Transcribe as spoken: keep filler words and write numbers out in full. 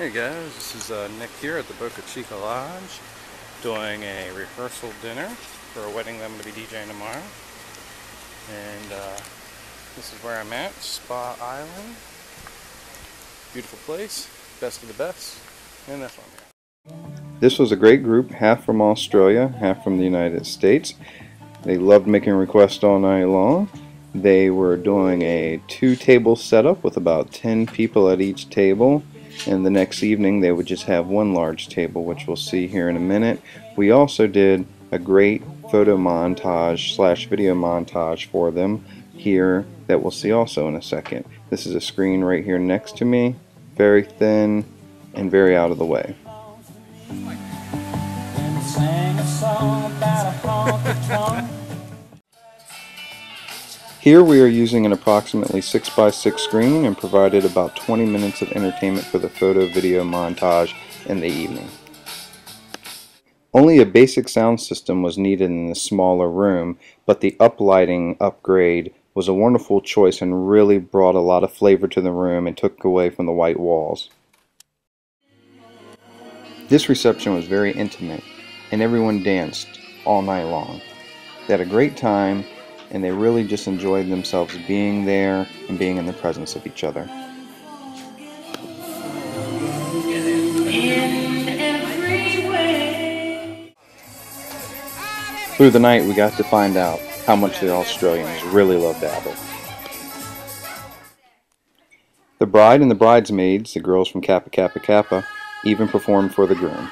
Hey guys, this is uh, Nick here at the Boca Chica Lodge doing a rehearsal dinner for a wedding that I'm going to be DJing tomorrow. And uh, this is where I'm at, Spa Island. Beautiful place, best of the best, and that's what I'm here. This was a great group, half from Australia, half from the United States. They loved making requests all night long. They were doing a two-table setup with about ten people at each table, and the next evening they would just have one large table, which we'll see here in a minute. We also did a great photo montage slash video montage for them here that we'll see also in a second. This is a screen right here next to me, very thin and very out of the way. Here we are using an approximately six by six screen and provided about twenty minutes of entertainment for the photo video montage in the evening. Only a basic sound system was needed in this smaller room, but the uplighting upgrade was a wonderful choice and really brought a lot of flavor to the room and took away from the white walls. This reception was very intimate and everyone danced all night long. They had a great time, and they really just enjoyed themselves being there and being in the presence of each other. Through the night, we got to find out how much the Australians really loved Abba. The bride and the bridesmaids, the girls from Kappa Kappa Kappa, even performed for the groom.